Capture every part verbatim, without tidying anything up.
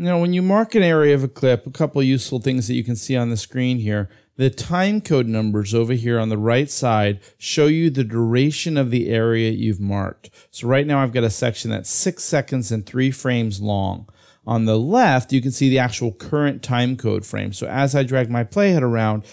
Now, when you mark an area of a clip, a couple useful things that you can see on the screen here. The time code numbers over here on the right side show you the duration of the area you've marked. So right now I've got a section that's six seconds and three frames long. On the left, you can see the actual current time code frame. So as I drag my playhead around,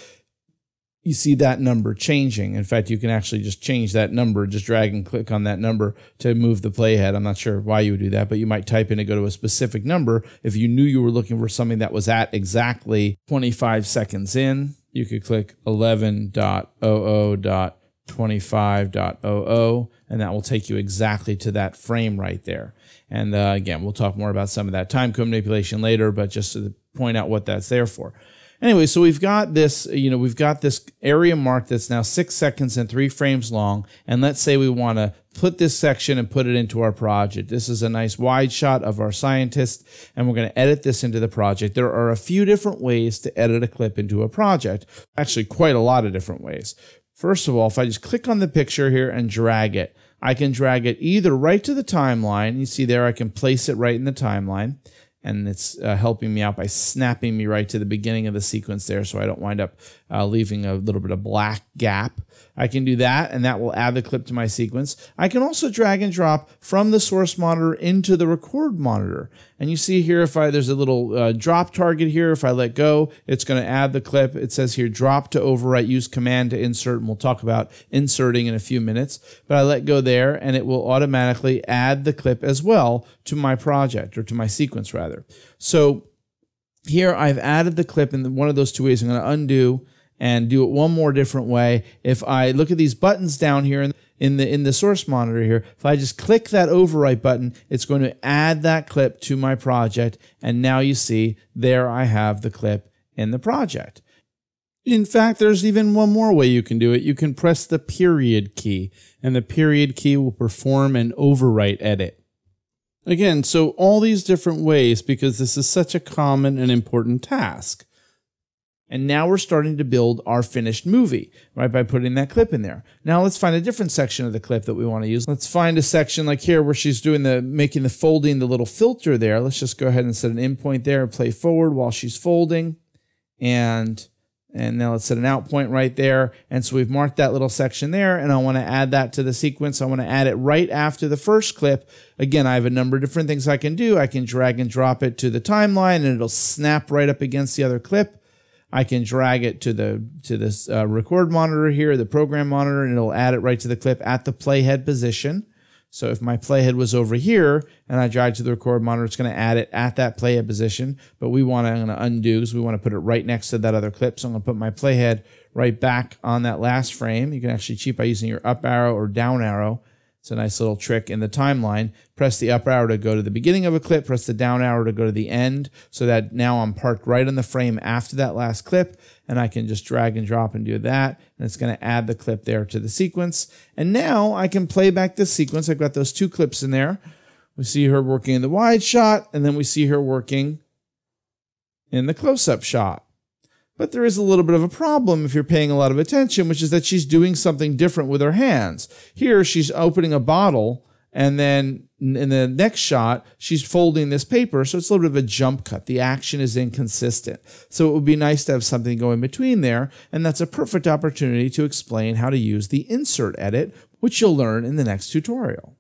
you see that number changing. In fact, you can actually just change that number, just drag and click on that number to move the playhead. I'm not sure why you would do that, but you might type in to go to a specific number. If you knew you were looking for something that was at exactly twenty-five seconds in, you could click eleven dot zero zero dot twenty-five dot zero zero, and that will take you exactly to that frame right there. And uh, again, we'll talk more about some of that time code manipulation later, but just to point out what that's there for. Anyway, so we've got this, you know, we've got this area mark that's now six seconds and three frames long. And let's say we want to put this section and put it into our project. This is a nice wide shot of our scientist, and we're going to edit this into the project. There are a few different ways to edit a clip into a project, actually quite a lot of different ways. First of all, if I just click on the picture here and drag it, I can drag it either right to the timeline. You see there, I can place it right in the timeline. And it's uh, helping me out by snapping me right to the beginning of the sequence there, so I don't wind up uh, leaving a little bit of black gap. I can do that, and that will add the clip to my sequence. I can also drag and drop from the source monitor into the record monitor. And you see here, if I there's a little uh, drop target here. If I let go, it's going to add the clip. It says here, drop to overwrite, use command to insert, and we'll talk about inserting in a few minutes. But I let go there, and it will automatically add the clip as well to my project, or to my sequence, rather. So here I've added the clip in one of those two ways. I'm going to undo and do it one more different way. If I look at these buttons down here in the in the source monitor here, if I just click that overwrite button, it's going to add that clip to my project. And now you see there I have the clip in the project. In fact, there's even one more way you can do it. You can press the period key, and the period key will perform an overwrite edit. Again, so all these different ways, because this is such a common and important task. And now we're starting to build our finished movie, right, by putting that clip in there. Now let's find a different section of the clip that we want to use. Let's find a section like here where she's doing the, making the folding, the little filter there. Let's just go ahead and set an endpoint there and play forward while she's folding. And, and now let's set an out point right there. And so we've marked that little section there, and I want to add that to the sequence. I want to add it right after the first clip. Again, I have a number of different things I can do. I can drag and drop it to the timeline, and it'll snap right up against the other clip. I can drag it to the to this uh, record monitor here, the program monitor, and it'll add it right to the clip at the playhead position. So if my playhead was over here and I drag to the record monitor, it's going to add it at that playhead position. But we want to, I'm going to undo because we want to put it right next to that other clip. So I'm going to put my playhead right back on that last frame. You can actually cheat by using your up arrow or down arrow. It's a nice little trick in the timeline. Press the up arrow to go to the beginning of a clip. Press the down arrow to go to the end, so that now I'm parked right in the frame after that last clip. And I can just drag and drop and do that. And it's going to add the clip there to the sequence. And now I can play back this sequence. I've got those two clips in there. We see her working in the wide shot, and then we see her working in the close-up shot. But there is a little bit of a problem if you're paying a lot of attention, which is that she's doing something different with her hands. Here, she's opening a bottle, and then in the next shot, she's folding this paper, so it's a little bit of a jump cut. The action is inconsistent. So it would be nice to have something going between there, and that's a perfect opportunity to explain how to use the insert edit, which you'll learn in the next tutorial.